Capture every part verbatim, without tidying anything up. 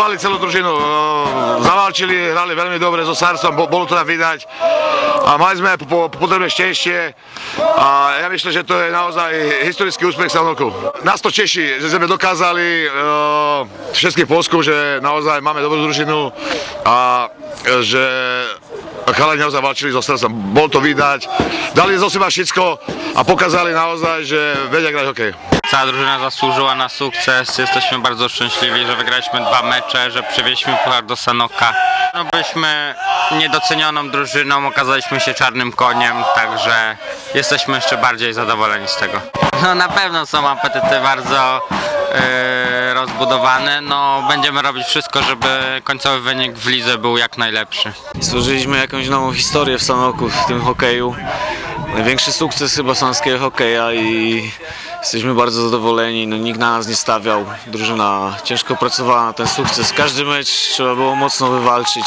pochváliť celú družinu. Zavalčili, hrali veľmi dobre so Sarsom, bolo to tam vydať. A mali sme potrebné šťastie. A ja myslím, že to je naozaj historický úspech Sanoku. Nás to teší, že sme dokázali všetkých Polsku, že naozaj máme dobrú družinu a že chalani naozaj válčili so srdcom. Bol to vydať, dali zo seba všetko a pokazali naozaj, że vedia grać hokej. Cała drużyna zasłużyła na sukces. Jesteśmy bardzo szczęśliwi, że wygraliśmy dwa mecze, że przywieźliśmy puchar do Sanoka. No, byliśmy niedocenioną drużyną, okazaliśmy się czarnym koniem, także jesteśmy jeszcze bardziej zadowoleni z tego. No, na pewno są apetyty bardzo yy, rozbudowane. No, będziemy robić wszystko, żeby końcowy wynik w lidze był jak najlepszy. Stworzyliśmy jakąś nową historię w Sanoku, w tym hokeju. Największy sukces chyba sanskiego hokeja i jesteśmy bardzo zadowoleni, no, nikt na nas nie stawiał, drużyna ciężko pracowała na ten sukces, każdy mecz trzeba było mocno wywalczyć.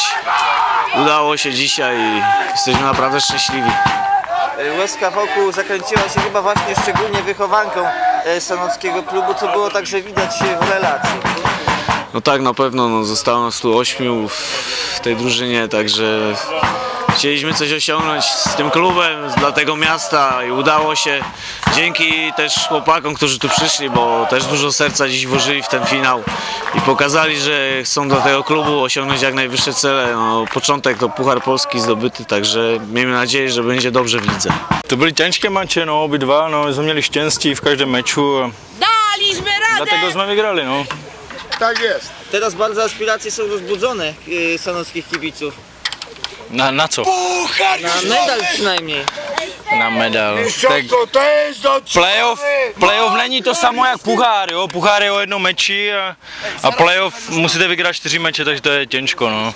Udało się dzisiaj i jesteśmy naprawdę szczęśliwi. Łezka wokół zakręciła się chyba właśnie szczególnie wychowanką sanockiego klubu, co było także widać w relacji. No tak, na pewno, no, zostało nas tu ośmiu w tej drużynie, także chcieliśmy coś osiągnąć z tym klubem, dla tego miasta i udało się. Dzięki też chłopakom, którzy tu przyszli, bo też dużo serca dziś włożyli w ten finał i pokazali, że chcą dla tego klubu osiągnąć jak najwyższe cele. No, początek to Puchar Polski zdobyty, także miejmy nadzieję, że będzie dobrze w lidze. To byli ciężkie mecze, no, obydwa, no, mieli szczęście w każdym meczu. Daliśmy radę! Dlatego z nami grali, no. Tak jest. Teraz bardzo aspiracje są rozbudzone yy, sanockich kibiców. Na, na co? Puchar, na medal przynajmniej. Na medal. Tak, playoff, playoff není to samo jak puchár, jo? Puchár je o jednom meči a, a playoff musíte vyhrát čtyři meče, takže to je těžko, no.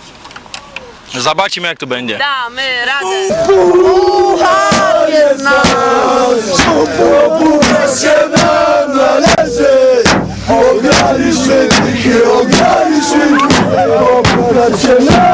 Zobačíme, jak to bude. Dáme rádi. Puchár je z nás, puchár se nám naleze. Ograli jsme, ograli jsme, puchár se nám naleze.